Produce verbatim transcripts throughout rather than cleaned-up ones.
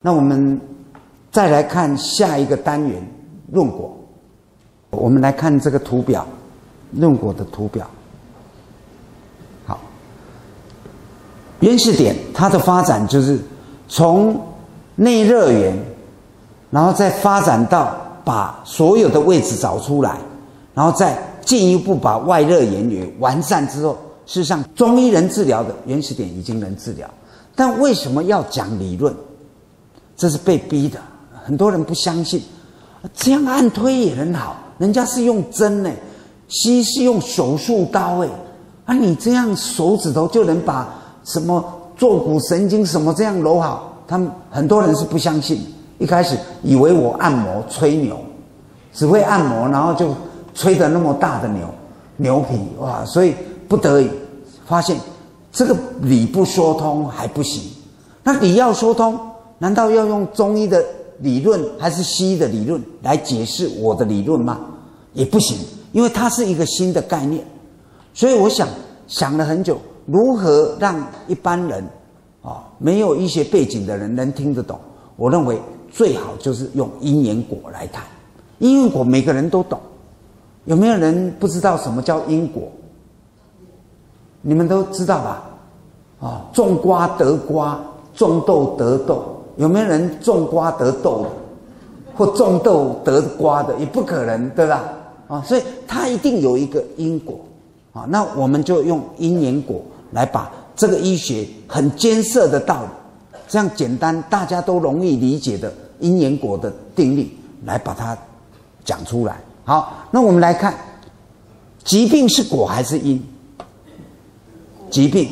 那我们再来看下一个单元论果，我们来看这个图表，论果的图表。好，原始点它的发展就是从内热源，然后再发展到把所有的位置找出来，然后再进一步把外热源也完善之后，事实上中医能治疗的原始点已经能治疗，但为什么要讲理论？这是被逼的，很多人不相信，这样按推也很好，人家是用针呢，西医是用手术刀哎，啊你这样手指头就能把什么坐骨神经什么这样揉好，他们很多人是不相信，一开始以为我按摩吹牛，只会按摩，然后就吹得那么大的牛牛皮哇，所以不得已发现这个理不说通还不行，那理要说通。难道要用中医的理论还是西医的理论来解释我的理论吗？也不行，因为它是一个新的概念。所以我想想了很久，如何让一般人啊没有医学背景的人能听得懂？我认为最好就是用因缘果来谈。因缘果每个人都懂，有没有人不知道什么叫因果？你们都知道吧？啊，种瓜得瓜，种豆得豆。有没有人种瓜得豆的，或种豆得瓜的？也不可能，对吧？啊，所以它一定有一个因果啊。那我们就用因缘果来把这个医学很艰涩的道理，这样简单大家都容易理解的因缘果的定律来把它讲出来。好，那我们来看，疾病是果还是因？疾病，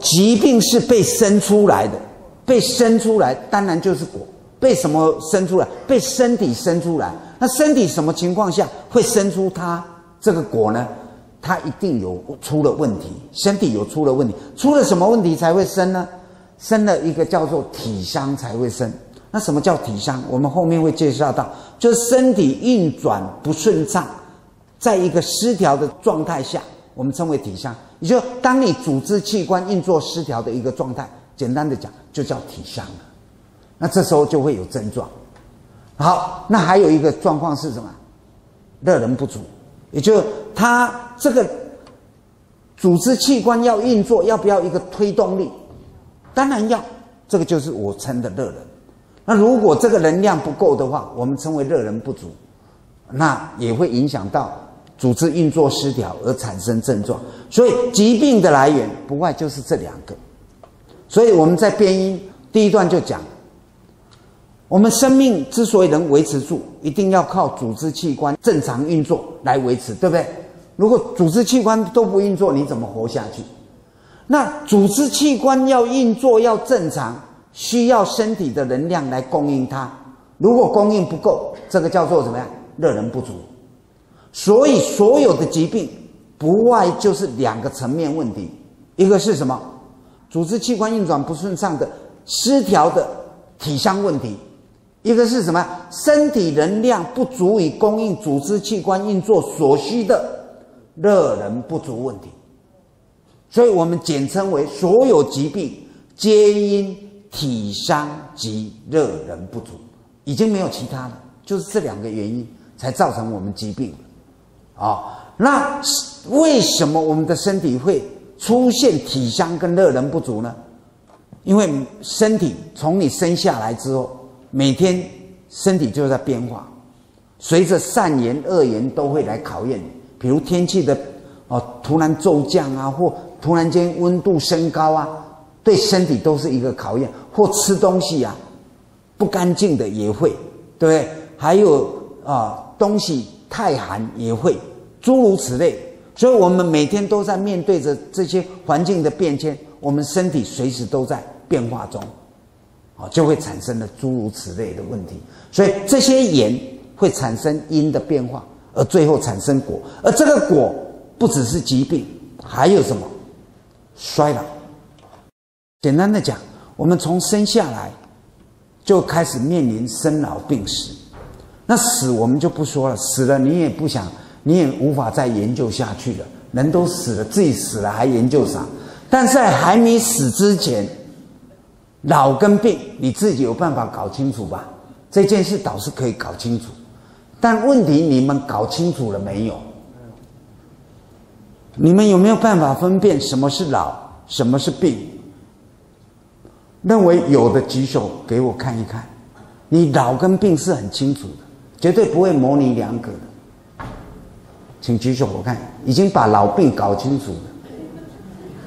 疾病是被生出来的。被生出来当然就是果，被什么生出来？被身体生出来。那身体什么情况下会生出它这个果呢？它一定有出了问题，身体有出了问题，出了什么问题才会生呢？生了一个叫做体伤才会生。那什么叫体伤？我们后面会介绍到，就是身体运转不顺畅，在一个失调的状态下，我们称为体伤。也就是当你组织器官运作失调的一个状态，简单的讲就叫体伤了，那这时候就会有症状。好，那还有一个状况是什么？热能不足，也就是它这个组织器官要运作，要不要一个推动力？当然要，这个就是我称的热能。那如果这个能量不够的话，我们称为热能不足，那也会影响到组织运作失调而产生症状。所以疾病的来源不外就是这两个。所以我们在变因第一段就讲，我们生命之所以能维持住，一定要靠组织器官正常运作来维持，对不对？如果组织器官都不运作，你怎么活下去？那组织器官要运作要正常，需要身体的能量来供应它。如果供应不够，这个叫做怎么样？热能不足。所以所有的疾病不外就是两个层面问题，一个是什么？组织器官运转不顺畅的失调的体伤问题，一个是什么？身体能量不足以供应组织器官运作所需的热能不足问题。所以我们简称为所有疾病皆因体伤及热能不足，已经没有其他了，就是这两个原因才造成我们疾病了。哦，那为什么我们的身体会出现体伤跟热能不足呢？因为身体从你生下来之后，每天身体就在变化，随着善言恶言都会来考验你。比如天气的哦突然骤降啊，或突然间温度升高啊，对身体都是一个考验。或吃东西啊，不干净的也会，对不对？还有啊、呃、东西太寒也会，诸如此类。所以我们每天都在面对着这些环境的变迁，我们身体随时都在变化中，就会产生了诸如此类的问题。所以这些言会产生因的变化，而最后产生果。而这个果不只是疾病，还有什么？衰老。简单的讲，我们从生下来就开始面临生老病死。那死我们就不说了，死了你也不想，你也无法再研究下去了，人都死了，自己死了还研究啥？但在还没死之前，老跟病你自己有办法搞清楚吧？这件事倒是可以搞清楚，但问题你们搞清楚了没有？你们有没有办法分辨什么是老，什么是病？认为有的举手给我看一看。你老跟病是很清楚的，绝对不会模棱两可的。请举手我看，已经把老病搞清楚了。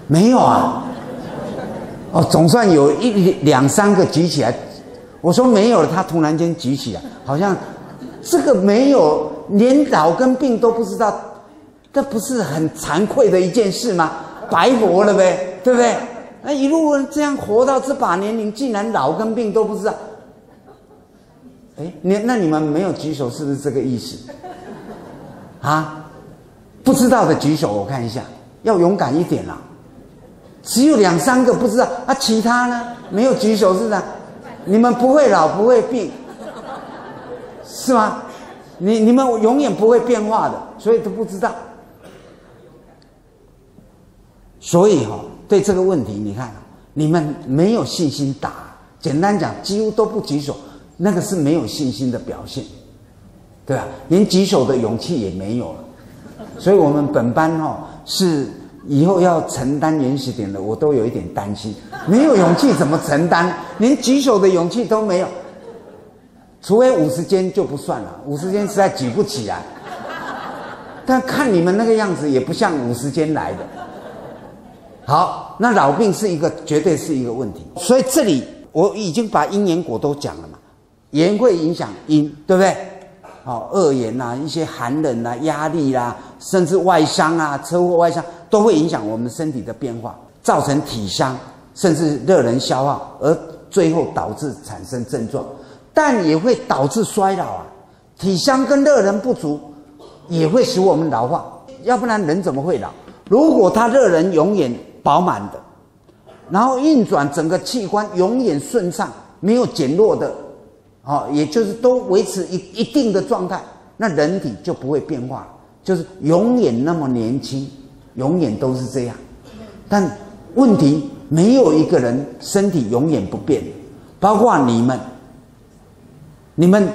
没有啊？哦，总算有一两三个举起来。我说没有了，他突然间举起来，好像这个没有，连老跟病都不知道，这不是很惭愧的一件事吗？白活了呗，对不对？那一路这样活到这把年龄，竟然老跟病都不知道。哎，你那你们没有举手，是不是这个意思？啊，不知道的举手，我看一下，要勇敢一点啦。只有两三个不知道啊，其他呢没有举手是的，你们不会老不会病，是吗？你你们永远不会变化的，所以都不知道。所以哈、哦，对这个问题，你看你们没有信心答，简单讲，几乎都不举手，那个是没有信心的表现，对吧？连举手的勇气也没有了。所以我们本班哈、哦、是。以后要承担原始点的，我都有一点担心。没有勇气怎么承担？连举手的勇气都没有，除非五十肩就不算了，五十肩实在举不起来。但看你们那个样子，也不像五十肩来的。好，那老病是一个，绝对是一个问题。所以这里我已经把因缘果都讲了嘛，缘会影响因，对不对？好、哦，恶言啊，一些寒冷啊，压力啦、啊，甚至外伤啊，车祸外伤。都会影响我们身体的变化，造成体伤，甚至热能消耗，而最后导致产生症状。但也会导致衰老啊，体伤跟热能不足，也会使我们老化。要不然人怎么会老？如果他热能永远饱满的，然后运转整个器官永远顺畅，没有减弱的，哦，也就是都维持一一定的状态，那人体就不会变化，就是永远那么年轻。永远都是这样，但问题没有一个人身体永远不变，包括你们，你们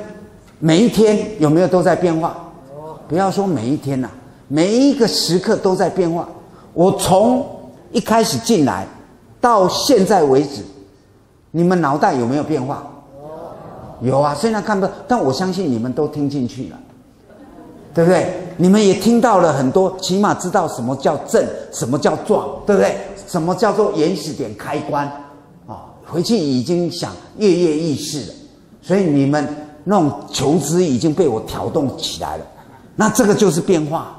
每一天有没有都在变化？不要说每一天啦、啊，每一个时刻都在变化。我从一开始进来到现在为止，你们脑袋有没有变化？有啊，虽然看不到，但我相信你们都听进去了，对不对？你们也听到了很多，起码知道什么叫正，什么叫壮，对不对？什么叫做原始点开关，哦，回去已经想跃跃欲试了，所以你们那种求知已经被我挑动起来了。那这个就是变化。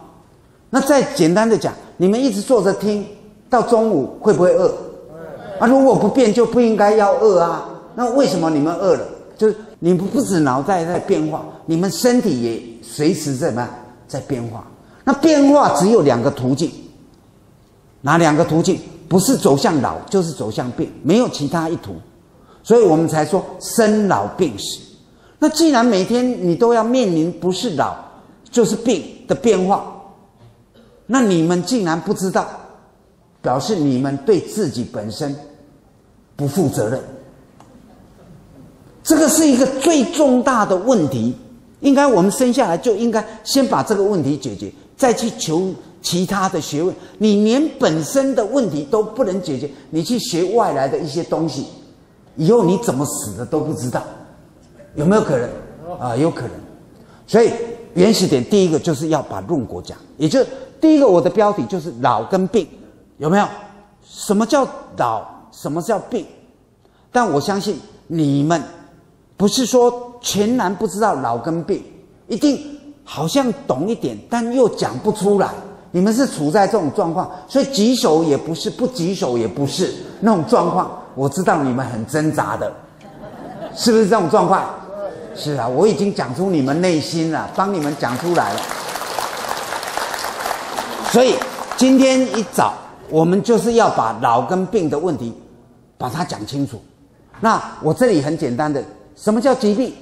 那再简单的讲，你们一直坐着听到中午会不会饿？啊，如果不变就不应该要饿啊。那为什么你们饿了？就是你们不止脑袋在变化，你们身体也随时怎么样？在变化，那变化只有两个途径，哪两个途径？不是走向老，就是走向病，没有其他一途，所以我们才说生老病死。那既然每天你都要面临不是老就是病的变化，那你们竟然不知道，表示你们对自己本身不负责任。这个是一个最重大的问题。应该我们生下来就应该先把这个问题解决，再去求其他的学问。你连本身的问题都不能解决，你去学外来的一些东西，以后你怎么死的都不知道，有没有可能？啊、呃，有可能。所以原始点第一个就是要把论果讲，也就是第一个我的标题就是老跟病，有没有？什么叫老？什么叫病？但我相信你们不是说。全然不知道老跟病，一定好像懂一点，但又讲不出来。你们是处在这种状况，所以举手也不是，不举手也不是那种状况。我知道你们很挣扎的，是不是这种状况？是啊，我已经讲出你们内心了，帮你们讲出来了。所以今天一早，我们就是要把老跟病的问题把它讲清楚。那我这里很简单的，什么叫疾病？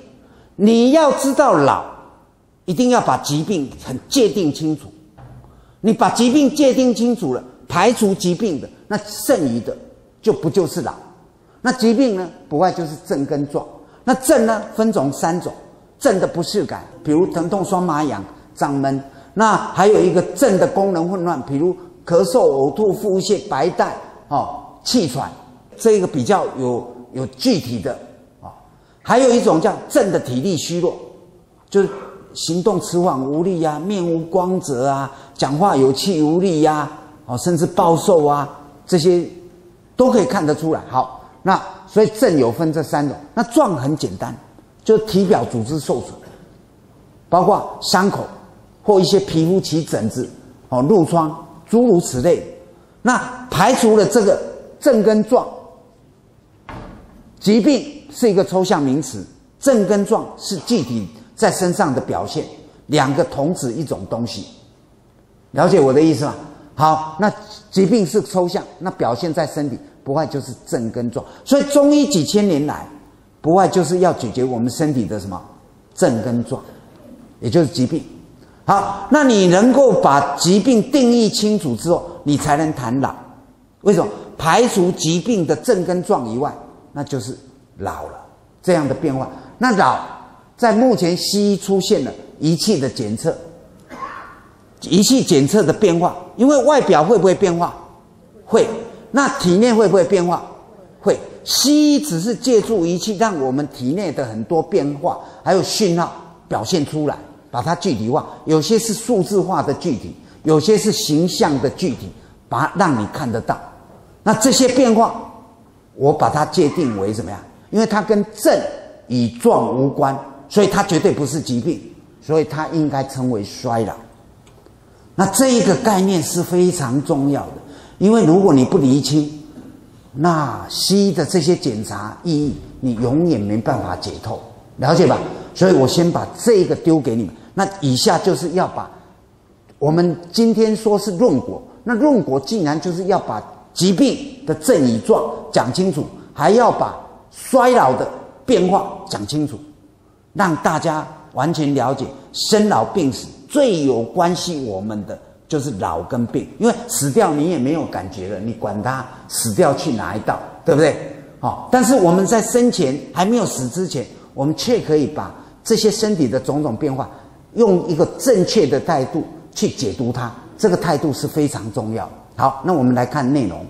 你要知道老，一定要把疾病很界定清楚。你把疾病界定清楚了，排除疾病的，那剩余的就不就是老。那疾病呢，不外就是症跟状。那症呢，分种三种，症的不适感，比如疼痛、酸麻痒、胀闷；那还有一个症的功能混乱，比如咳嗽、呕吐、腹泻、白带、哦气喘，这个比较有有具体的啊、哦。还有一种叫症的体力虚弱，就是行动迟缓无力啊，面无光泽啊，讲话有气无力呀、啊，哦甚至暴瘦啊，这些都可以看得出来。好。 那所以症有分这三种，那状很简单，就体表组织受损，包括伤口或一些皮肤起疹子、哦褥疮诸如此类。那排除了这个症跟状，疾病是一个抽象名词，症跟状是具体在身上的表现，两个同指一种东西，了解我的意思吗？好，那疾病是抽象，那表现在身体。 不外就是症跟状，所以中医几千年来，不外就是要解决我们身体的什么症跟状，也就是疾病。好，那你能够把疾病定义清楚之后，你才能谈老。为什么？排除疾病的症跟状以外，那就是老了这样的变化。那老在目前西医出现了仪器的检测，仪器检测的变化，因为外表会不会变化？会。 那体内会不会变化？会。西医只是借助仪器，让我们体内的很多变化还有讯号表现出来，把它具体化。有些是数字化的具体，有些是形象的具体，把它让你看得到。那这些变化，我把它界定为怎么样？因为它跟症与状无关，所以它绝对不是疾病，所以它应该称为衰老。那这一个概念是非常重要的。 因为如果你不厘清，那西医的这些检查意义，你永远没办法解透，了解吧？所以我先把这个丢给你们。那以下就是要把我们今天说是论果，那论果竟然就是要把疾病的症与状讲清楚，还要把衰老的变化讲清楚，让大家完全了解生老病死最有关系我们的。 就是老跟病，因为死掉你也没有感觉了，你管他死掉去哪一道，对不对？好、哦，但是我们在生前还没有死之前，我们却可以把这些身体的种种变化，用一个正确的态度去解读它，这个态度是非常重要。好，那我们来看内容。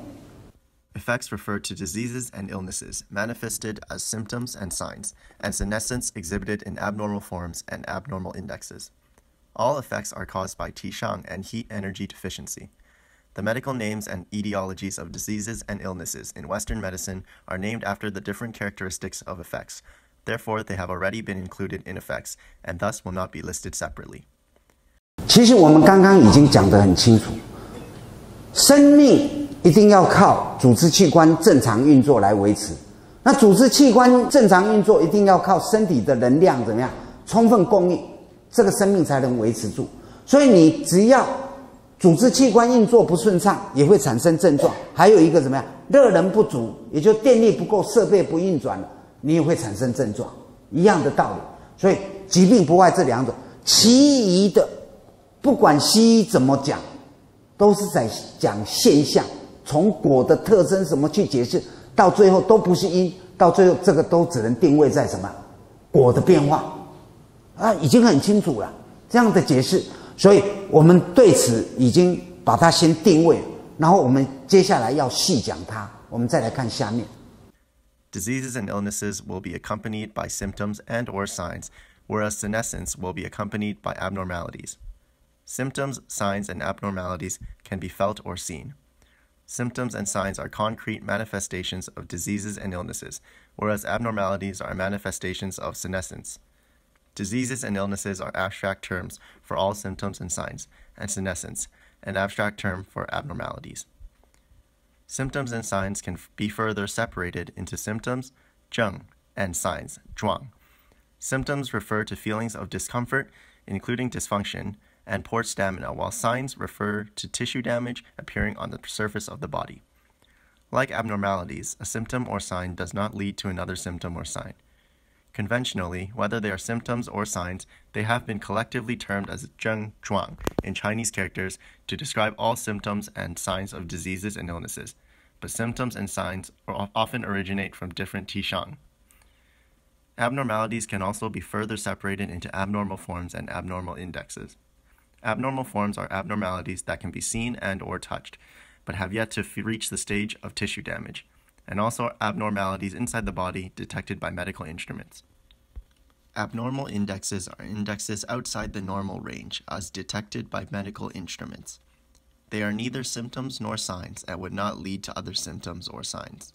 Effects refer to diseases and illnesses manifested as symptoms and signs, and senescence exhibited in abnormal forms and abnormal indexes. All effects are caused by Tishang and heat energy deficiency. The medical names and etiologies of diseases and illnesses in Western medicine are named after the different characteristics of effects. Therefore, they have already been included in effects and thus will not be listed separately. 其实我们刚刚已经讲得很清楚，生命一定要靠组织器官正常运作来维持。那组织器官正常运作，一定要靠身体的能量怎么样充分供应。 这个生命才能维持住，所以你只要组织器官运作不顺畅，也会产生症状。还有一个怎么样，热能不足，也就电力不够，设备不运转了，你也会产生症状，一样的道理。所以疾病不外这两种，其余的不管西医怎么讲，都是在讲现象，从果的特征什么去解释，到最后都不是因，到最后这个都只能定位在什么果的变化。 啊，已经很清楚了，这样的解释，所以我们对此已经把它先定位，然后我们接下来要细讲它。我们再来看下面。Diseases and illnesses will be accompanied by symptoms and/or signs, whereas senescence will be accompanied by abnormalities. Symptoms, signs, and abnormalities can be felt or seen. Symptoms and signs are concrete manifestations of diseases and illnesses, whereas abnormalities are manifestations of senescence. Diseases and illnesses are abstract terms for all symptoms and signs, and senescence, an abstract term for abnormalities. Symptoms and signs can be further separated into symptoms, zheng, and signs, zhuang. Symptoms refer to feelings of discomfort, including dysfunction, and poor stamina, while signs refer to tissue damage appearing on the surface of the body. Like abnormalities, a symptom or sign does not lead to another symptom or sign. Conventionally, whether they are symptoms or signs, they have been collectively termed as zheng zhuang in Chinese characters to describe all symptoms and signs of diseases and illnesses. but symptoms and signs often originate from different Tishang. Abnormalities can also be further separated into abnormal forms and abnormal indexes. Abnormal forms are abnormalities that can be seen and or touched, but have yet to reach the stage of tissue damage, and also abnormalities inside the body detected by medical instruments. Abnormal indexes are indexes outside the normal range, as detected by medical instruments. They are neither symptoms nor signs and would not lead to other symptoms or signs.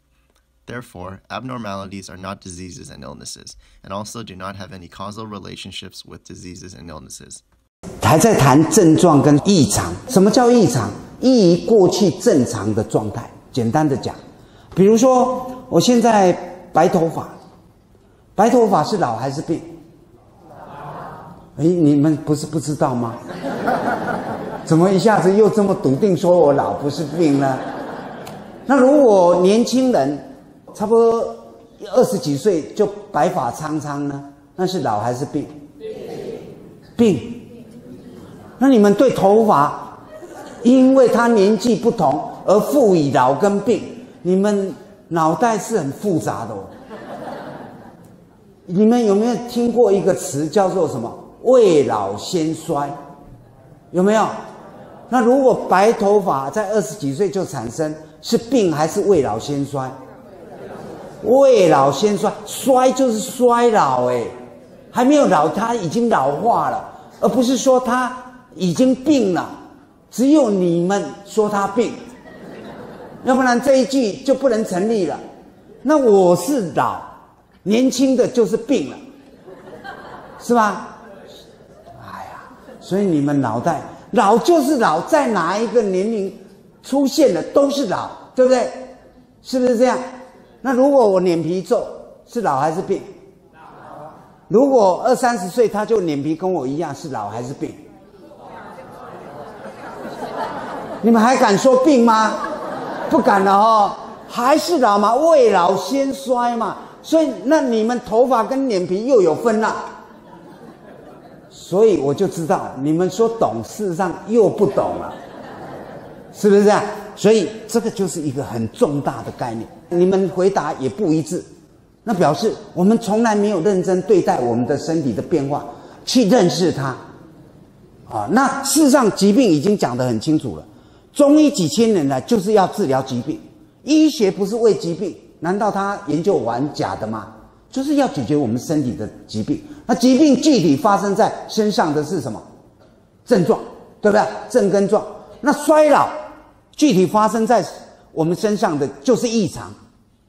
Therefore, abnormalities are not diseases and illnesses, and also do not have any causal relationships with diseases and illnesses. 还在谈症状跟异常，什么叫异常？异于过去正常的状态。简单的讲，比如说我现在白头发，白头发是老还是病？哎，你们不是不知道吗？怎么一下子又这么笃定说我老不是病呢？那如果年轻人差不多二十几岁就白发苍苍呢？那是老还是病？病。 那你们对头发，因为它年纪不同而赋予老跟病，你们脑袋是很复杂的哦。你们有没有听过一个词叫做什么“未老先衰”？有没有？那如果白头发在二十几岁就产生，是病还是未老先衰？未老先衰，衰就是衰老哎，还没有老，它已经老化了，而不是说它 已经病了，只有你们说他病，要不然这一句就不能成立了。那我是老，年轻的就是病了，是吧？哎呀，所以你们脑袋老就是老，在哪一个年龄出现的都是老，对不对？是不是这样？那如果我脸皮皱，是老还是病？老。如果二三十岁他就脸皮跟我一样，是老还是病？ 你们还敢说病吗？不敢了哦，还是老嘛，未老先衰嘛。所以那你们头发跟脸皮又有分了。所以我就知道你们说懂，事实上又不懂了，是不是这样？所以这个就是一个很重大的概念，你们回答也不一致，那表示我们从来没有认真对待我们的身体的变化，去认识它。啊，那事实上疾病已经讲得很清楚了。 中医几千年来就是要治疗疾病，医学不是为疾病，难道他研究完假的吗？就是要解决我们身体的疾病。那疾病具体发生在身上的是什么症状，对不对？症跟状。那衰老具体发生在我们身上的就是异常，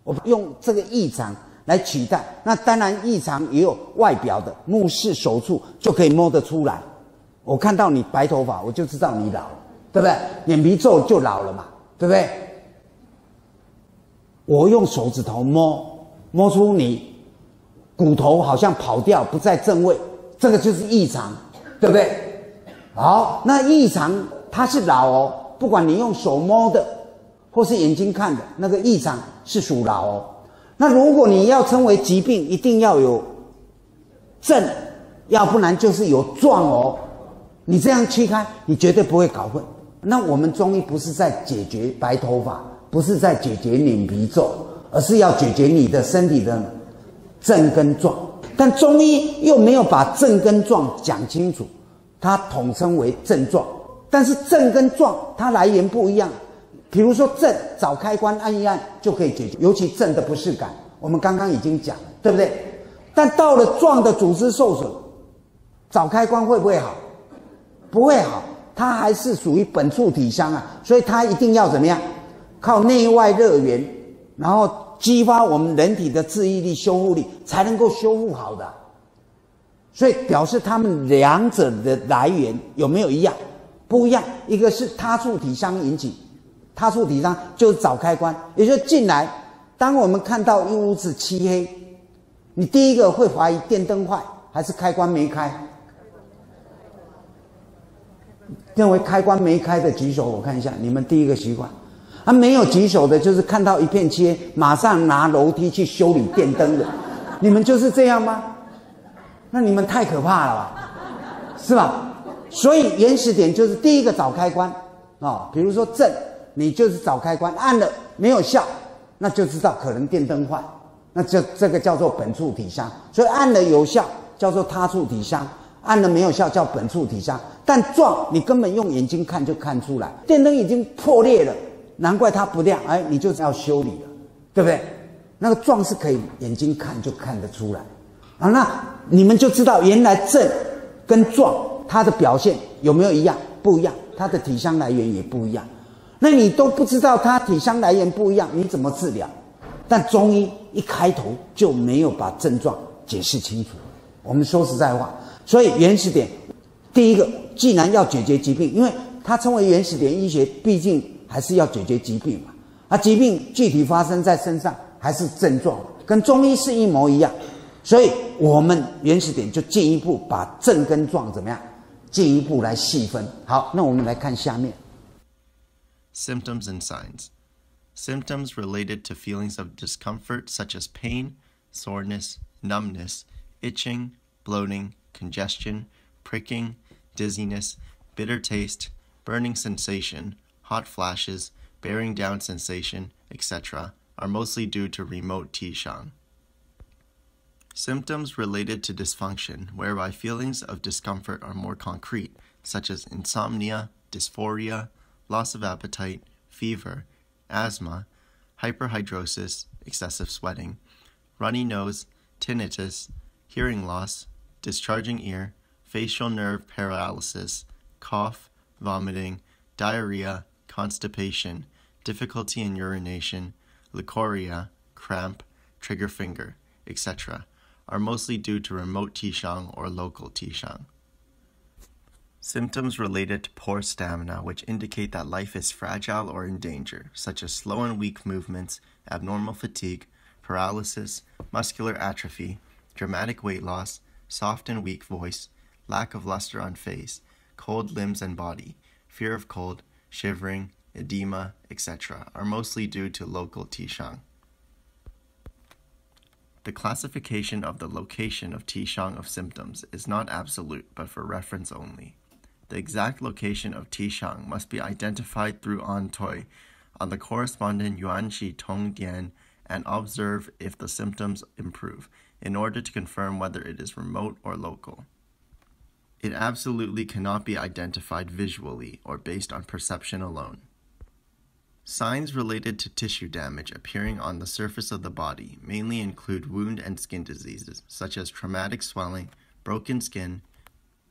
我们用这个异常来取代。那当然异常也有外表的，目视手触就可以摸得出来。我看到你白头发，我就知道你老了。 对不对？眼皮皱就老了嘛，对不对？我用手指头摸，摸出你骨头好像跑掉，不在正位，这个就是异常，对不对？好，那异常它是老哦，不管你用手摸的，或是眼睛看的，那个异常是属老哦。那如果你要称为疾病，一定要有症，要不然就是有状哦。你这样区开，你绝对不会搞混。 那我们中医不是在解决白头发，不是在解决脸皮皱，而是要解决你的身体的症跟状。但中医又没有把症跟状讲清楚，它统称为症状。但是症跟状它来源不一样，比如说症，找开关按一按就可以解决，尤其症的不适感，我们刚刚已经讲了，对不对？但到了状的组织受损，找开关会不会好？不会好。 它还是属于本处体伤啊，所以它一定要怎么样？靠内外热源，然后激发我们人体的自愈力、修复力，才能够修复好的。所以表示他们两者的来源有没有一样？不一样，一个是他处体伤引起，他处体伤就是早开关，也就是进来。当我们看到一屋子漆黑，你第一个会怀疑电灯坏还是开关没开？ 认为开关没开的举手，我看一下。你们第一个习惯，啊，没有举手的，就是看到一片漆，马上拿楼梯去修理电灯的。你们就是这样吗？那你们太可怕了吧，是吧？所以原始点就是第一个找开关啊、哦，比如说正，你就是找开关，按了没有效，那就知道可能电灯坏，那就这个叫做本处体伤。所以按了有效叫做他处体伤，按了没有效叫本处体伤。但撞你根本用眼睛看就看出来，电灯已经破裂了，难怪它不亮，哎，你就要修理了，对不对？那个撞是可以眼睛看就看得出来啊，那你们就知道原来震跟撞它的表现有没有一样？不一样，它的体伤来源也不一样。那你都不知道它体伤来源不一样，你怎么治疗？但中医一开头就没有把症状解释清楚。我们说实在话，所以原始点，第一个，既然要解决疾病，因为它称为原始点医学，毕竟还是要解决疾病嘛。啊，疾病具体发生在身上还是症状，跟中医是一模一样。所以我们原始点就进一步把症跟状怎么样，进一步来细分。好，那我们来看下面。Symptoms and signs. Symptoms related to feelings of discomfort such as pain, soreness, numbness, itching, bloating, congestion, pricking, dizziness, bitter taste, burning sensation, hot flashes, bearing down sensation, et cetera are mostly due to remote Tishang. Symptoms related to dysfunction, whereby feelings of discomfort are more concrete, such as insomnia, dysphoria, loss of appetite, fever, asthma, hyperhidrosis, excessive sweating, runny nose, tinnitus, hearing loss, discharging ear, facial nerve paralysis, cough, vomiting, diarrhea, constipation, difficulty in urination, leukorrhea, cramp, trigger finger, et cetera are mostly due to remote Tishang or local Tishang. Symptoms related to poor stamina, which indicate that life is fragile or in danger, such as slow and weak movements, abnormal fatigue, paralysis, muscular atrophy, dramatic weight loss, soft and weak voice, lack of luster on face, cold limbs and body, fear of cold, shivering, edema, et cetera are mostly due to local Tishang. The classification of the location of Tishang of symptoms is not absolute, but for reference only. The exact location of Tishang must be identified through An Toi on the corresponding Yuan Shi Tong Dian and observe if the symptoms improve in order to confirm whether it is remote or local. It absolutely cannot be identified visually or based on perception alone. Signs related to tissue damage appearing on the surface of the body mainly include wound and skin diseases such as traumatic swelling, broken skin,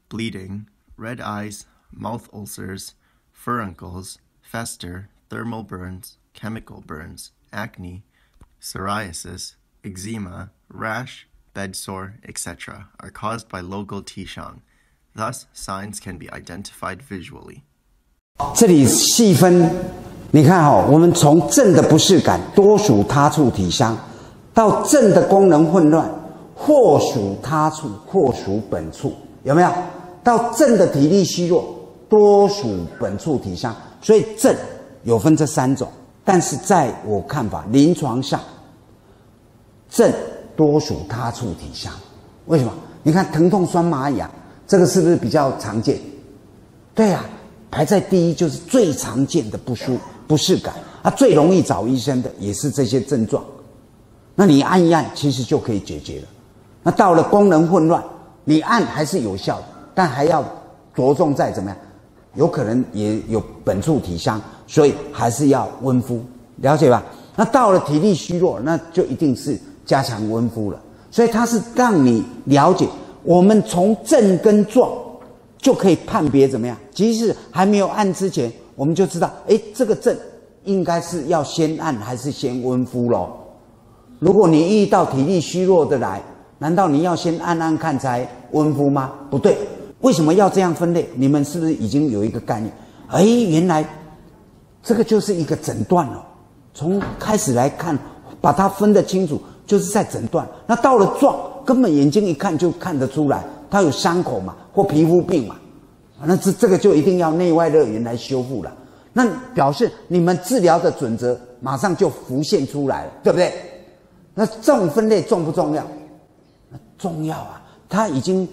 bleeding, red eyes, mouth ulcers, furuncles, fester, thermal burns, chemical burns, acne, psoriasis, eczema, rash, bedsore, et cetera are caused by local Tishang. Thus, signs can be identified visually. 这里细分，你看哈、哦，我们从症的不适感多属他处体伤，到症的功能混乱或属他处或属本处，有没有？到症的体力虚弱，多属本处体伤，所以症有分这三种。但是在我看法，临床上，症多属他处体伤。为什么？你看疼痛酸麻痒，这个是不是比较常见？对呀、啊，排在第一就是最常见的不舒不适感啊，最容易找医生的也是这些症状。那你按一按，其实就可以解决了。那到了功能混乱，你按还是有效的。但还要着重在怎么样，有可能也有本处体伤，所以还是要温敷，了解吧？那到了体力虚弱，那就一定是加强温敷了。所以它是让你了解，我们从症跟状就可以判别怎么样。即使还没有按之前，我们就知道，哎，这个症应该是要先按还是先温敷咯。如果你遇到体力虚弱的来，难道你要先按按看才温敷吗？不对。为什么要这样分类？你们是不是已经有一个概念？哎，原来这个就是一个诊断了、哦。从开始来看，把它分得清楚，就是在诊断。那到了状，根本眼睛一看就看得出来，它有伤口嘛，或皮肤病嘛，那这这个就一定要内外热源来修复了。那表示你们治疗的准则马上就浮现出来了，对不对？那这种分类重不重要？重要啊！它已经。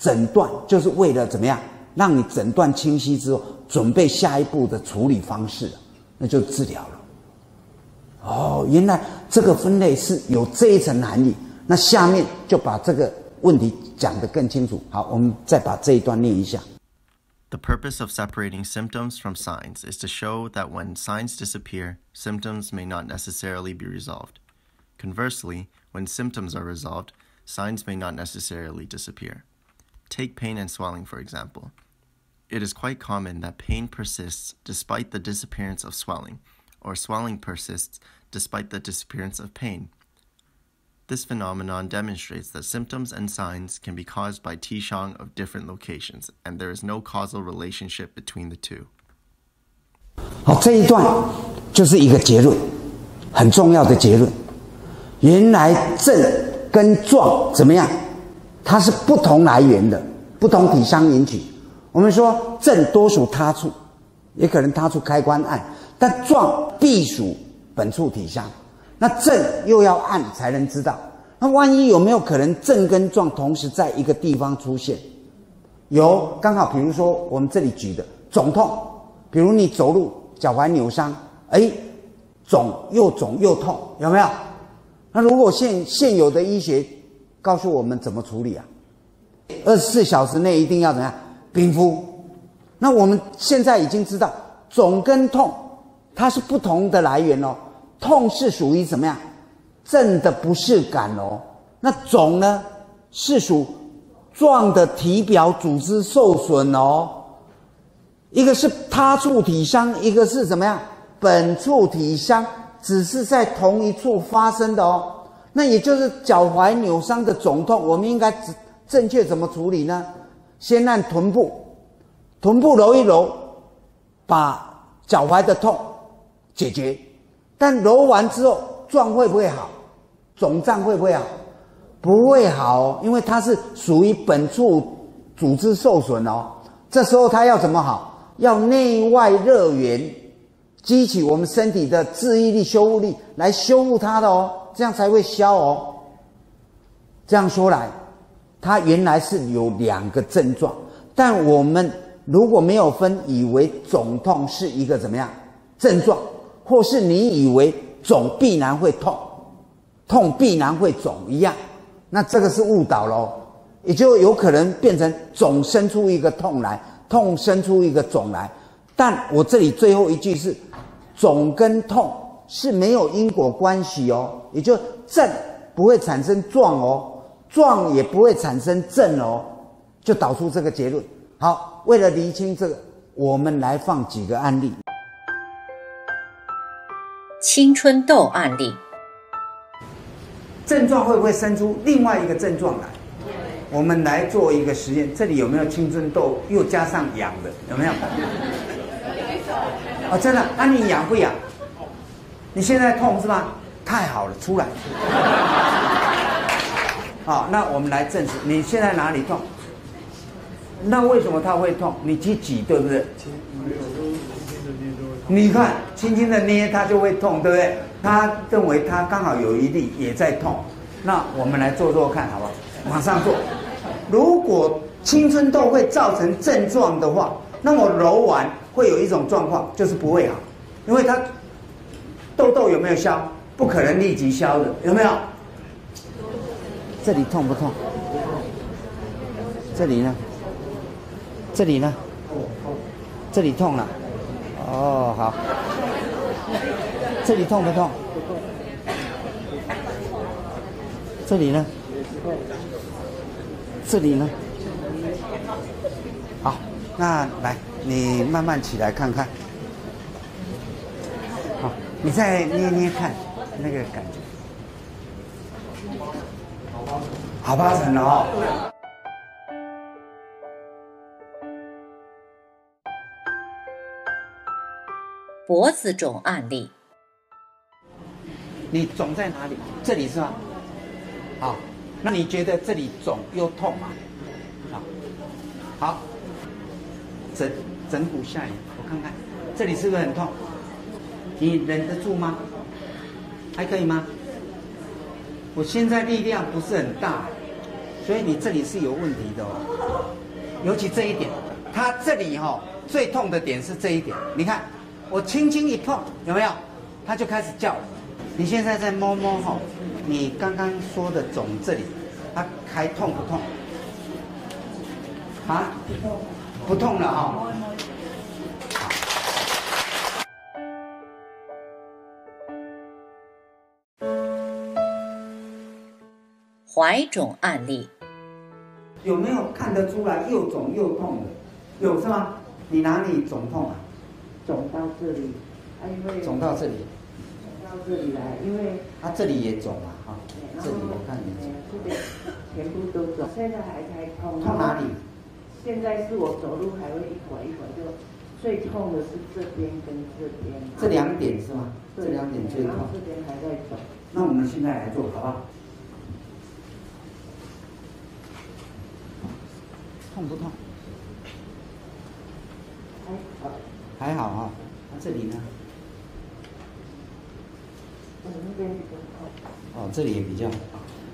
诊断就是为了怎么样，让你诊断清晰之后，准备下一步的处理方式，那就治疗了。哦，原来这个分类是有这一层含义。那下面就把这个问题讲得更清楚。好，我们再把这一段念一下。 The purpose of separating symptoms from signs is to show that when signs disappear, symptoms may not necessarily be resolved. Conversely, when symptoms are resolved, signs may not necessarily disappear. Take pain and swelling, for example. It is quite common that pain persists despite the disappearance of swelling, or swelling persists despite the disappearance of pain. This phenomenon demonstrates that symptoms and signs can be caused by Tishang of different locations, and there is no causal relationship between the two. 好，这一段就是一个结论，很重要的结论。原来症跟状怎么样？它是不同来源的，不同体相引起。我们说症多属他处，也可能他处开关按，但状必属本处体相。 那症又要按才能知道，那万一有没有可能症跟状同时在一个地方出现？有，刚好比如说我们这里举的肿痛，比如你走路脚踝扭伤，哎，肿又肿又痛，有没有？那如果现现有的医学告诉我们怎么处理啊？二十四小时内一定要怎样冰敷？那我们现在已经知道肿跟痛它是不同的来源哦。 痛是属于怎么样？症的不适感哦。那肿呢，是属状的体表组织受损哦。一个是他处体伤，一个是怎么样？本处体伤，只是在同一处发生的哦。那也就是脚踝扭伤的肿痛，我们应该正确怎么处理呢？先按臀部，臀部揉一揉，把脚踝的痛解决。 但揉完之后，状会不会好？肿胀会不会好？不会好哦，因为它是属于本处组织受损哦。这时候它要怎么好？要内外热源激起我们身体的自愈力、修复力来修复它的哦，这样才会消哦。这样说来，它原来是有两个症状，但我们如果没有分，以为肿痛是一个怎么样症状？ 或是你以为肿必然会痛，痛必然会肿一样，那这个是误导咯，也就有可能变成肿生出一个痛来，痛生出一个肿来。但我这里最后一句是，肿跟痛是没有因果关系哦，也就症不会产生状哦，状也不会产生症哦，就导出这个结论。好，为了厘清这个，我们来放几个案例。 青春痘案例，症状会不会生出另外一个症状来？我们来做一个实验，这里有没有青春痘又加上痒的？有没有？啊、哦，真的？那、啊、你痒不痒？你现在痛是吧？太好了，出来。好，那我们来证实，你现在哪里痛？那为什么它会痛？你去挤，对不对？ 你看，轻轻的捏它就会痛，对不对？他认为他刚好有一粒也在痛，那我们来做做看，好不好？马上做。如果青春痘会造成症状的话，那么揉完会有一种状况，就是不会好，因为它痘痘有没有消？不可能立即消的，有没有？这里痛不痛？这里呢？这里呢？这里痛了。 哦，好，这里痛不痛？这里呢？这里呢？好，那来，你慢慢起来看看。好，你再捏捏看，那个感觉。好八成了哦。 脖子肿案例，你肿在哪里？这里是吧？好，那你觉得这里肿又痛吗？好，好，整整骨下移，我看看，这里是不是很痛？你忍得住吗？还可以吗？我现在力量不是很大，所以你这里是有问题的哦，尤其这一点，它这里哈、哦、最痛的点是这一点，你看。 我轻轻一碰，有没有？它就开始叫了，你现在在摸摸哈，你刚刚说的肿这里，它还痛不痛？啊？不痛，不痛了哈、哦。 怀肿案例有没有看得出来又肿又痛的？有是吗？你哪里肿痛啊？肿到这里，啊，因为肿到这里，肿到这里来，因为它、啊、这里也肿啊，哈、哦，这里我看也肿，对，全部都肿，现在还还痛。痛哪里？现在是我走路还会一拐一拐就，最痛的是这边跟这边。这两点是吗？这两点最痛。这边还在肿。那我们现在来做好不好？ 痛不痛？还好，还好哈、哦。那、啊、这里呢？我那边比较痛。哦，这里也比较。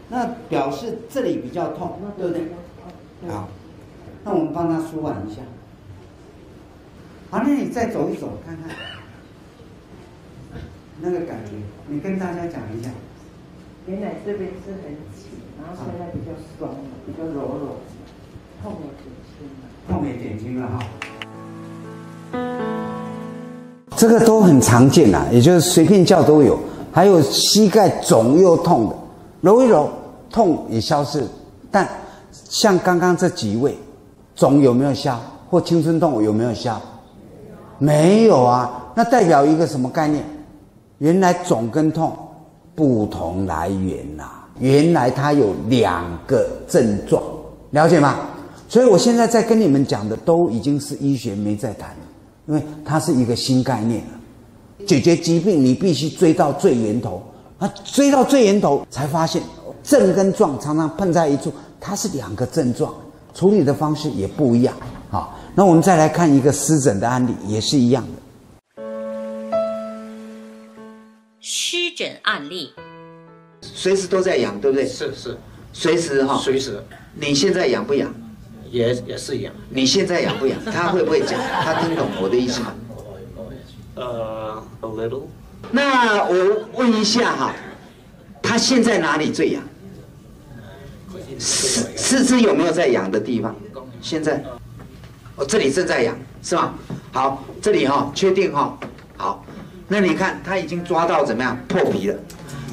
那表示这里比较痛，对不对？对好，那我们帮他舒缓一下。好、啊，那你再走一走看看，那个感觉，你跟大家讲一下。原来这边是很紧，然后现在比较松了，比较柔柔。 痛也减轻了，痛也减轻了哈。这个都很常见啦、啊，也就是随便叫都有。还有膝盖肿又痛的，揉一揉，痛也消失。但像刚刚这几位，肿有没有消？或青春痘有没有消？没有啊，那代表一个什么概念？原来肿跟痛不同来源啦、啊，原来它有两个症状，了解吗？ 所以，我现在在跟你们讲的都已经是医学没在谈了，因为它是一个新概念了。解决疾病，你必须追到最源头，啊，追到最源头才发现症跟状常常碰在一处，它是两个症状，处理的方式也不一样。好，那我们再来看一个湿疹的案例，也是一样的。湿疹案例，随时都在痒，对不对？是是，随时哈、哦，随时。你现在痒不痒？ 也也是痒，你现在痒不痒？他会不会讲？他听懂我的意思吗？呃、uh, ，a little。那我问一下哈，他现在哪里最痒？四四肢有没有在痒的地方？现在，哦，这里正在痒是吧？好，这里哈、哦，确定哈、哦。好，那你看他已经抓到怎么样破皮了？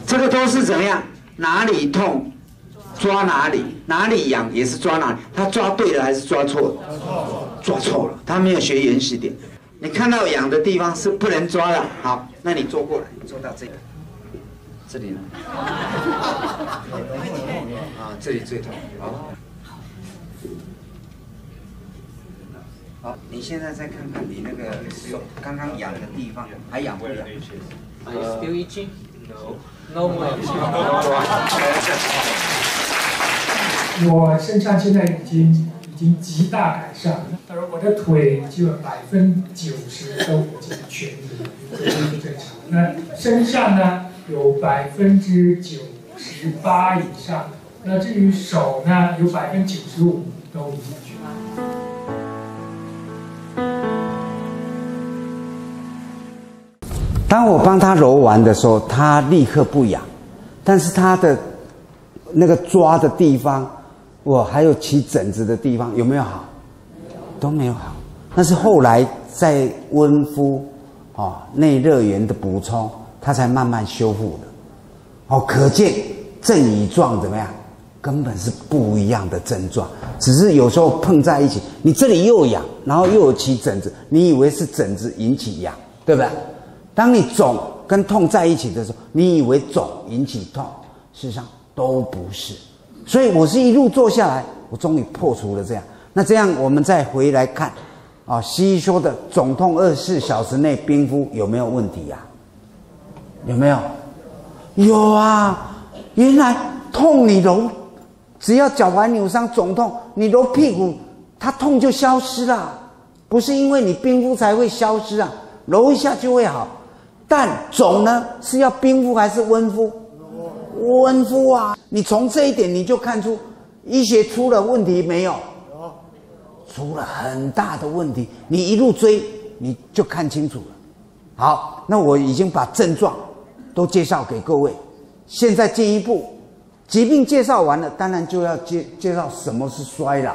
这个都是怎么样？哪里痛？ 抓哪里，哪里痒也是抓哪里。他抓对了还是抓错了？抓错了，他没有学原始点。你看到痒的地方是不能抓的。好，那你坐过来，坐到这里，这里呢？啊，这里最痛。好，好，你现在再看看你那个手刚刚痒的地方，还痒不痒？ Are you still itching? No, no more. 我身上现在已经已经极大改善了，而我的腿基本百分之九十都已经痊愈，恢复正常。那身上呢有百分之九十八以上，那至于手呢有百分之九十五都已经痊愈。当我帮他揉完的时候，他立刻不痒，但是他的那个抓的地方。 我还有起疹子的地方有没有好？都没有好。那是后来在温敷，哦，内热源的补充，它才慢慢修复的。哦，可见症与状怎么样？根本是不一样的症状，只是有时候碰在一起。你这里又痒，然后又有起疹子，你以为是疹子引起痒，对不对？当你肿跟痛在一起的时候，你以为肿引起痛，事实上都不是。 所以我是一路做下来，我终于破除了这样。那这样我们再回来看，啊、哦，西医说的肿痛二十四小时内冰敷有没有问题呀、啊？有没有？有啊！原来痛你揉，只要脚踝扭伤肿痛，你揉屁股，它痛就消失了。不是因为你冰敷才会消失啊，揉一下就会好。但肿呢，是要冰敷还是温敷？ 温敷啊，你从这一点你就看出医学出了问题没有？有，出了很大的问题。你一路追，你就看清楚了。好，那我已经把症状都介绍给各位。现在这一步，疾病介绍完了，当然就要介介绍什么是衰老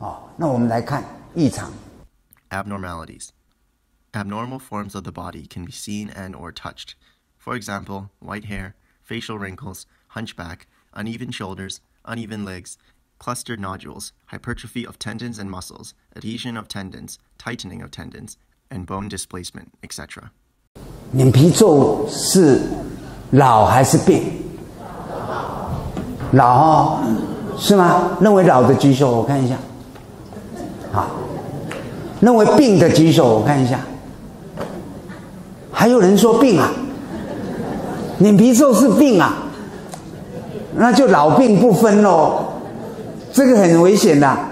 啊。那我们来看异常 （abnormalities）。Abnormal forms of the body can be seen and or touched. For example, white hair, facial wrinkles, hunchback, uneven shoulders, uneven legs, clustered nodules, hypertrophy of tendons and muscles, adhesion of tendons, tightening of tendons, and bone displacement, et cetera. 脸皮皱纹是老还是病？老哦，是吗？认为老的举手，我看一下。好，认为病的举手，我看一下。还有人说病啊，脸皮皱是病啊，那就老病不分喽，这个很危险的啊。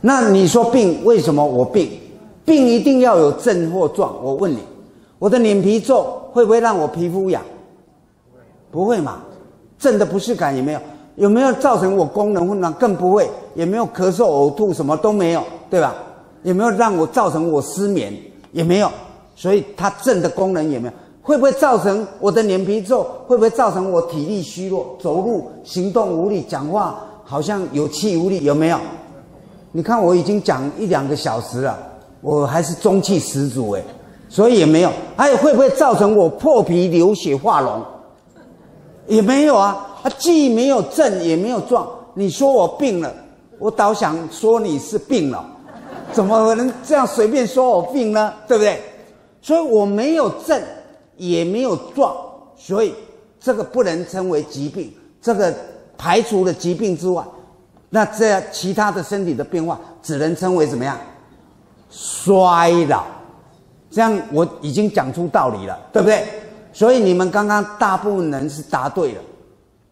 那你说病，为什么我病？病一定要有症或状。我问你。我的脸皮皱会不会让我皮肤痒？不会嘛，症的不适感也没有，有没有造成我功能混乱？更不会，也没有咳嗽、呕吐，什么都没有，对吧？也没有让我造成我失眠，也没有，所以它症的功能也没有。会不会造成我的脸皮皱？会不会造成我体力虚弱、走路行动无力、讲话好像有气无力？有没有？你看我已经讲一两个小时了，我还是中气十足哎。所以也没有，还有会不会造成我破皮流血化脓？也没有啊，它既没有症也没有状。你说我病了，我倒想说你是病了，怎么可能这样随便说我病呢？对不对？所以我没有症，也没有状，所以这个不能称为疾病。这个排除了疾病之外，那这其他的身体的变化只能称为怎么样？衰老。这样我已经讲出道理了，对不对？所以你们刚刚大部分人是答对了，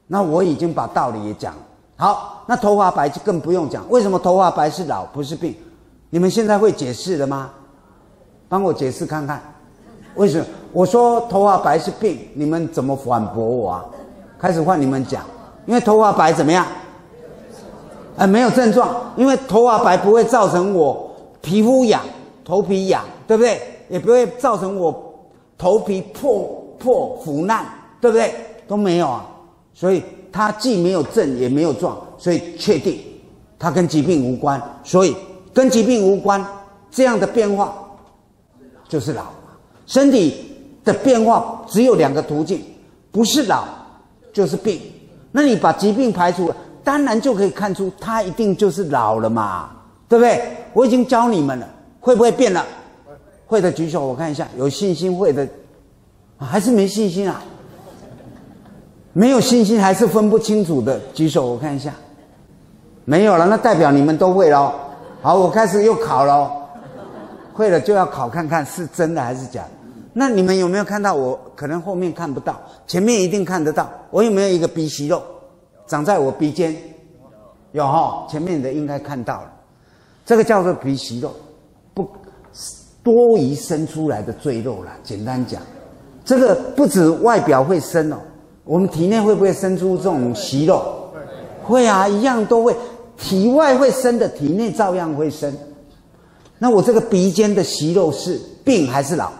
那我已经把道理也讲了。好，那头发白就更不用讲，为什么头发白是老不是病？你们现在会解释了吗？帮我解释看看，为什么我说头发白是病？你们怎么反驳我啊？开始换你们讲，因为头发白怎么样？呃，没有症状，因为头发白不会造成我皮肤痒、头皮痒，对不对？也不会造成我头皮破破腐烂，对不对？都没有啊，所以它既没有症也没有状，所以确定它跟疾病无关。所以跟疾病无关，这样的变化就是老。身体的变化只有两个途径，不是老就是病。那你把疾病排除了，当然就可以看出它一定就是老了嘛，对不对？我已经教你们了，会不会变了？会的举手，我看一下。有信心会的，啊，还是没信心啊？没有信心还是分不清楚的举手，我看一下。没有了，那代表你们都会咯。好，我开始又考咯。会了就要考看看是真的还是假的。那你们有没有看到我？可能后面看不到，前面一定看得到。我有没有一个鼻息肉长在我鼻尖？有哈，前面的应该看到了。这个叫做鼻息肉，不。多余生出来的赘肉啦，简单讲，这个不止外表会生哦，我们体内会不会生出这种息肉？会啊，一样都会。体外会生的，体内照样会生。那我这个鼻尖的息肉是病还是老？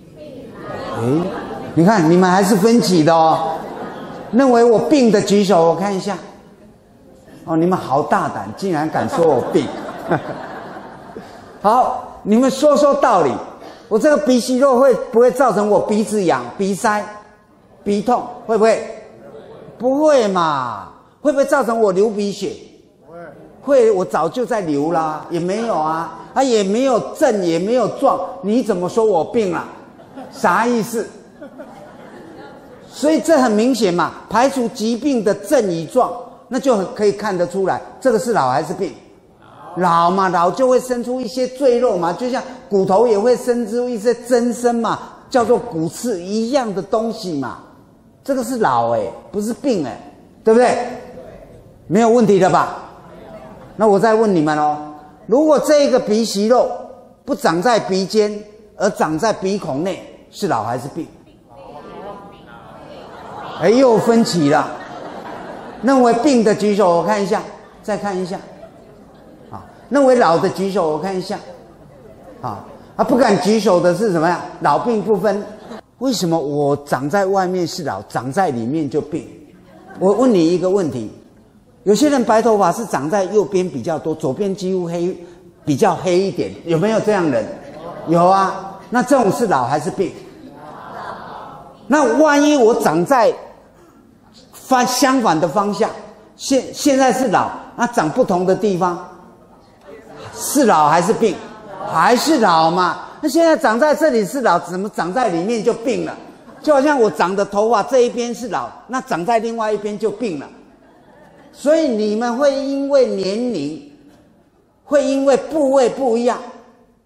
哎，你看你们还是分歧的哦。认为我病的举手，我看一下。哦，你们好大胆，竟然敢说我病。好，你们说说道理。我这个鼻息肉会不会造成我鼻子痒、鼻塞、鼻痛？会不会？不会嘛。会不会造成我流鼻血？会。我早就在流啦，也没有啊，啊也没有症，也没有状，你怎么说我病了？啥意思？所以这很明显嘛，排除疾病的症与状，那就可以看得出来，这个是老还是病？老嘛，老就会生出一些赘肉嘛，就像骨头也会生出一些增生嘛，叫做骨刺一样的东西嘛。这个是老哎、欸，不是病哎、欸，对不对？对，没有问题的吧？那我再问你们哦，如果这个鼻息肉不长在鼻尖，而长在鼻孔内，是老还是病？哎，又分歧了。认为病的举手，我看一下，再看一下。认为老的举手，我看一下。啊，他不敢举手的是什么呀？老病不分。为什么我长在外面是老，长在里面就病？我问你一个问题：有些人白头发是长在右边比较多，左边几乎黑，比较黑一点，有没有这样人？有啊。那这种是老还是病？那万一我长在反相反的方向，现现在是老，那长不同的地方是老还是病？还是老嘛？那现在长在这里是老，怎么长在里面就病了？就好像我长的头发这一边是老，那长在另外一边就病了。所以你们会因为年龄，会因为部位不一样，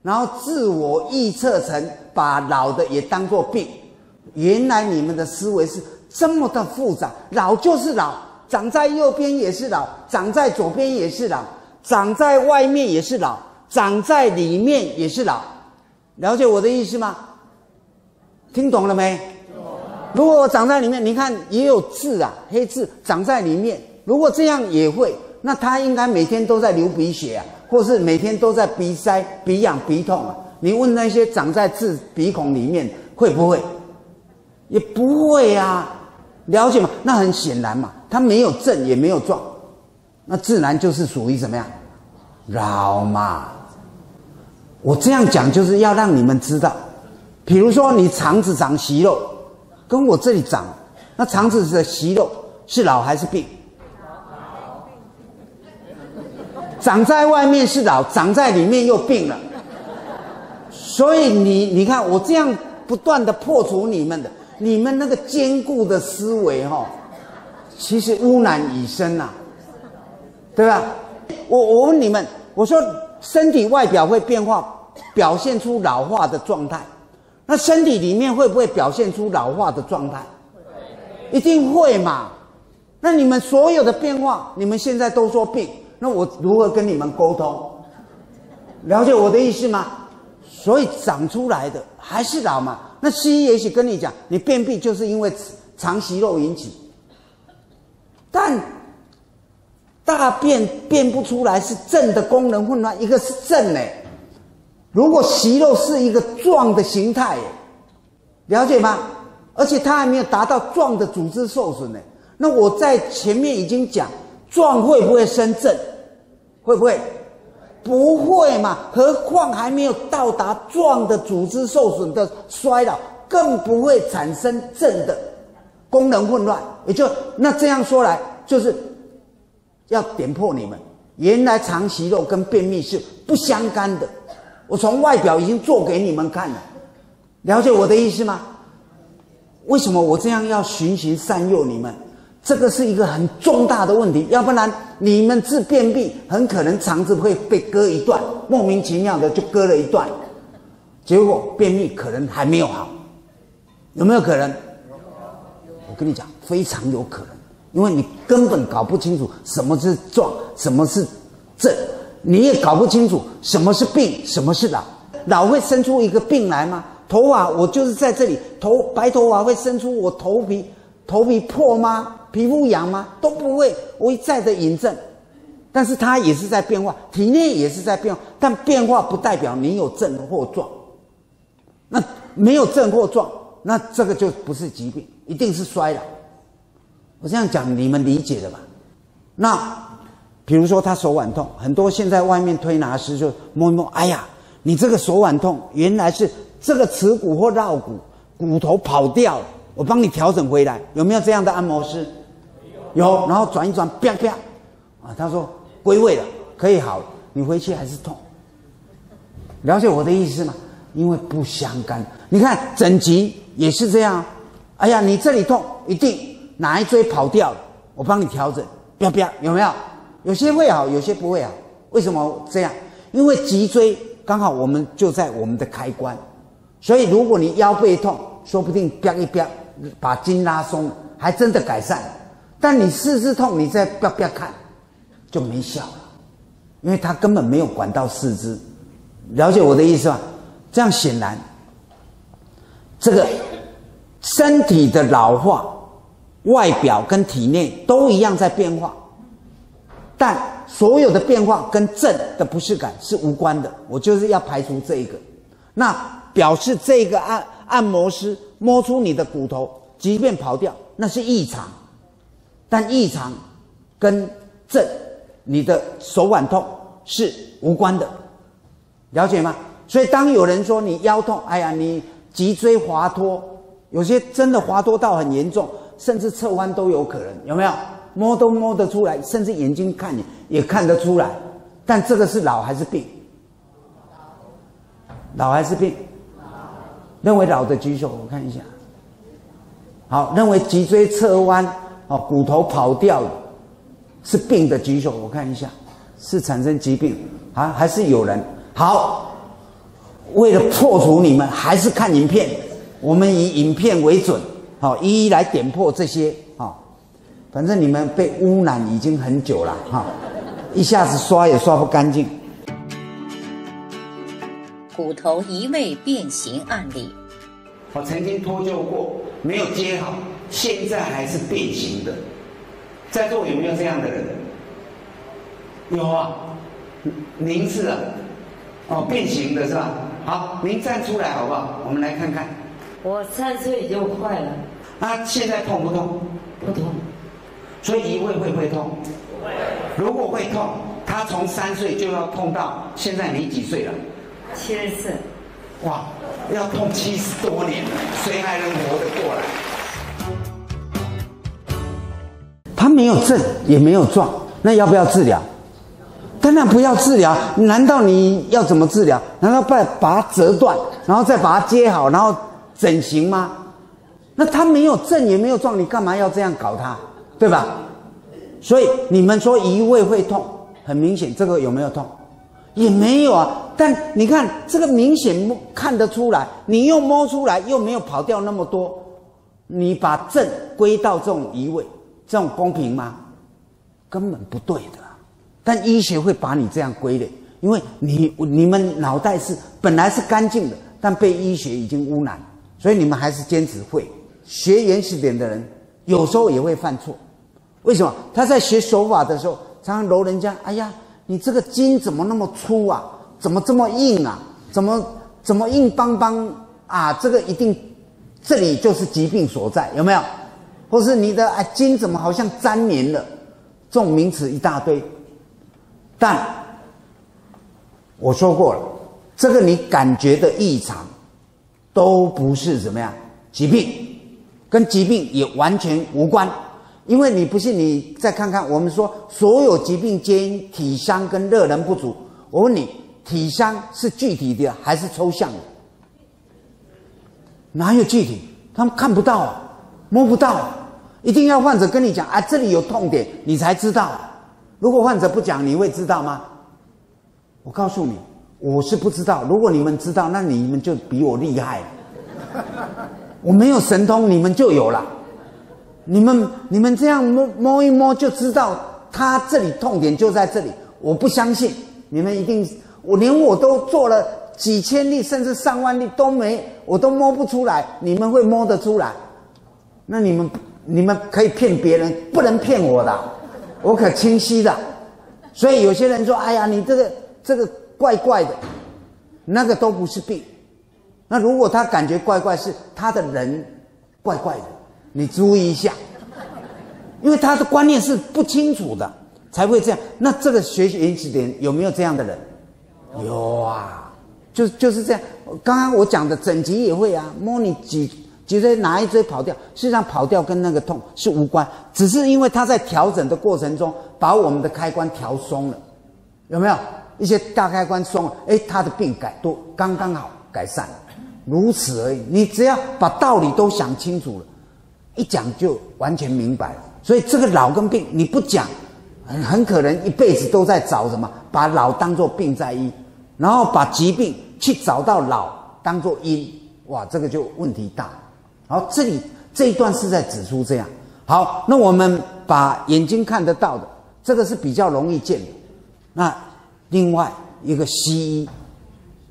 然后自我臆测成把老的也当作病。原来你们的思维是这么的复杂，老就是老，长在右边也是老，长在左边也是老，长在外面也是老，长在里面也是老。了解我的意思吗？听懂了没？如果我长在里面，你看也有痣啊，黑痣长在里面。如果这样也会，那他应该每天都在流鼻血啊，或是每天都在鼻塞、鼻痒、鼻痛啊。你问那些长在痣鼻孔里面会不会？也不会啊，了解吗？那很显然嘛，他没有症也没有状，那自然就是属于怎么样？老嘛。我这样讲就是要让你们知道，比如说你肠子长息肉，跟我这里长，那肠子的息肉是老还是病？长在外面是老，长在里面又病了。所以你你看我这样不断的破除你们的，你们那个坚固的思维齁、哦，其实污染已深呐、啊，对吧？我我问你们，我说身体外表会变化，表现出老化的状态，那身体里面会不会表现出老化的状态？一定会嘛。那你们所有的变化，你们现在都说病。那我如何跟你们沟通？了解我的意思吗？所以长出来的还是老嘛。那西医也许跟你讲，你便秘就是因为肠息肉引起，但大便便不出来是正的功能混乱，一个是正哎、欸。如果息肉是一个状的形态、欸，了解吗？而且它还没有达到状的组织受损呢、欸。那我在前面已经讲，状会不会生正？会不会？不会嘛！何况还没有到达状的组织受损的衰老，更不会产生正的功能混乱。也就那这样说来，就是要点破你们，原来肠息肉跟便秘是不相干的。我从外表已经做给你们看了，了解我的意思吗？为什么我这样要循循善诱你们？这个是一个很重大的问题，要不然你们治便秘，很可能肠子会被割一段，莫名其妙的就割了一段，结果便秘可能还没有好，有没有可能？我跟你讲，非常有可能，因为你根本搞不清楚什么是状，什么是症，你也搞不清楚什么是病，什么是老，老会生出一个病来吗？头发我就是在这里，头白头发会生出我头皮，头皮破吗？皮肤痒吗？都不会，我一再的引证，但是它也是在变化，体内也是在变化，但变化不代表你有症或状。那没有症或状，那这个就不是疾病，一定是衰老。我这样讲你们理解了吧？那比如说他手腕痛，很多现在外面推拿师就摸一摸，哎呀，你这个手腕痛原来是这个尺骨或桡骨骨头跑掉了。我帮你调整回来，有没有这样的按摩师？有，然后转一转，啪啪，啊，他说归位了，可以好了，你回去还是痛。了解我的意思吗？因为不相干。你看整脊也是这样，哎呀，你这里痛，一定哪一椎跑掉了，我帮你调整，啪啪，有没有？有些会好，有些不会好。为什么这样？因为脊椎刚好我们就在我们的开关，所以如果你腰背痛，说不定啪一啪。把筋拉松了，还真的改善了。但你四肢痛，你再啪啪看，就没效了，因为它根本没有管到四肢。了解我的意思吗？这样显然，这个身体的老化，外表跟体内都一样在变化，但所有的变化跟症的不适感是无关的。我就是要排除这一个，那表示这个案按摩师摸出你的骨头，即便跑掉，那是异常。但异常跟症，你的手腕痛是无关的，了解吗？所以当有人说你腰痛，哎呀，你脊椎滑脱，有些真的滑脱到很严重，甚至侧弯都有可能，有没有？摸都摸得出来，甚至眼睛看你也看得出来。但这个是老还是病？老还是病？认为老的举手，我看一下。好，认为脊椎侧弯，哦，骨头跑掉了，是病的举手，我看一下，是产生疾病啊，还是有人？好，为了破除你们，还是看影片，我们以影片为准，好，一一来点破这些啊。反正你们被污染已经很久了哈，一下子刷也刷不干净。骨头移位变形案例，我曾经脱臼过，没有接好，现在还是变形的。在座有没有这样的人？有啊，您是啊，哦，变形的是吧？好，您站出来好不好？我们来看看。我三岁就坏了。啊，现在痛不痛？不痛。所以移位会不会痛？会。如果会痛，他从三岁就要痛到现在，你几岁了？七十四。哇，要痛七十多年了，谁还能活得过来？他没有症，也没有状，那要不要治疗？当然不要治疗。难道你要怎么治疗？难道把把它折断，然后再把它接好，然后整形吗？那他没有症也没有状，你干嘛要这样搞他？对吧？所以你们说移位会痛，很明显，这个有没有痛？也没有啊。但你看这个明显看得出来，你又摸出来，又没有跑掉那么多，你把症归到这种移位，这种公平吗？根本不对的啊。但医学会把你这样归类，因为你你们脑袋是本来是干净的，但被医学已经污染，所以你们还是坚持会学原始点的人，有时候也会犯错。为什么？他在学手法的时候，常常揉人家，哎呀，你这个筋怎么那么粗啊？怎么这么硬啊？怎么怎么硬邦邦啊？这个一定，这里就是疾病所在，有没有？或是你的啊筋怎么好像粘黏了？这种名词一大堆。但我说过了，这个你感觉的异常，都不是怎么样疾病，跟疾病也完全无关。因为你不信，你再看看我们说所有疾病皆因体伤跟热能不足。我问你，体伤是具体的还是抽象的？哪有具体？他们看不到啊，摸不到啊，一定要患者跟你讲啊，这里有痛点，你才知道啊。如果患者不讲，你会知道吗？我告诉你，我是不知道。如果你们知道，那你们就比我厉害了。我没有神通，你们就有了。你们你们这样摸摸一摸就知道，他这里痛点就在这里。我不相信，你们一定，我连我都做了几千例甚至上万例都没，我都摸不出来，你们会摸得出来？那你们你们可以骗别人，不能骗我的，我可清晰的。所以有些人说，哎呀，你这个这个怪怪的，那个都不是病。那如果他感觉怪怪，是他的人怪怪的。你注意一下，因为他的观念是不清楚的，才会这样。那这个学习原始点有没有这样的人？有啊，就就是这样。刚刚我讲的整脊也会啊，摸你脊脊椎哪一椎跑掉，事实上跑掉跟那个痛是无关，只是因为他在调整的过程中把我们的开关调松了，有没有？一些大开关松了，哎，他的病改多刚刚好改善了，如此而已。你只要把道理都想清楚了。一讲就完全明白了，所以这个老跟病你不讲，很很可能一辈子都在找什么，把老当作病在医，然后把疾病去找到老当作因，哇，这个就问题大。好，这里这一段是在指出这样。好，那我们把眼睛看得到的，这个是比较容易见的。那另外一个西医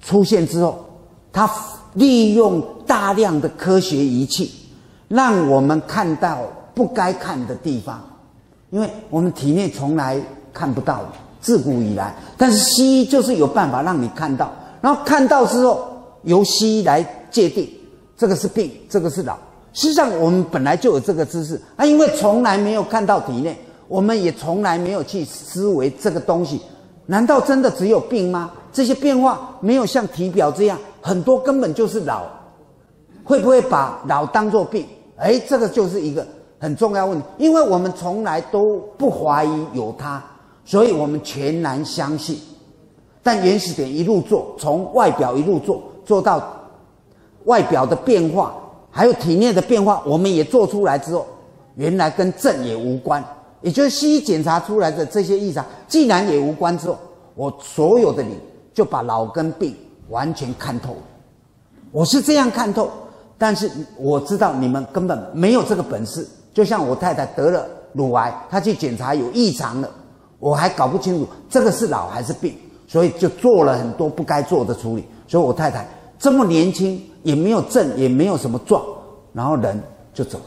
出现之后，他利用大量的科学仪器。让我们看到不该看的地方，因为我们体内从来看不到的，自古以来。但是西医就是有办法让你看到，然后看到之后由西医来界定这个是病，这个是老。实际上我们本来就有这个知识啊，因为从来没有看到体内，我们也从来没有去思维这个东西。难道真的只有病吗？这些变化没有像体表这样，很多根本就是老。会不会把老当作病？哎，这个就是一个很重要问题，因为我们从来都不怀疑有它，所以我们全然相信。但原始点一路做，从外表一路做，做到外表的变化，还有体内的变化，我们也做出来之后，原来跟症也无关，也就是西医检查出来的这些异常，既然也无关之后，我所有的理就把老跟病完全看透了。我是这样看透，但是我知道你们根本没有这个本事。就像我太太得了乳癌，她去检查有异常了，我还搞不清楚这个是老还是病，所以就做了很多不该做的处理。所以我太太这么年轻，也没有症，也没有什么状，然后人就走了。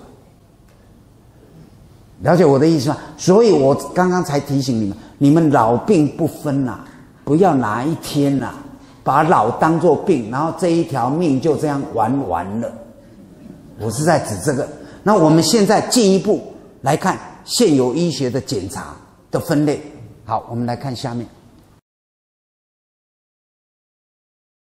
了解我的意思吗？所以我刚刚才提醒你们，你们老病不分啊，不要哪一天啊把老当作病，然后这一条命就这样玩完了。我是在指这个。那我们现在进一步来看现有医学的检查的分类。好，我们来看下面。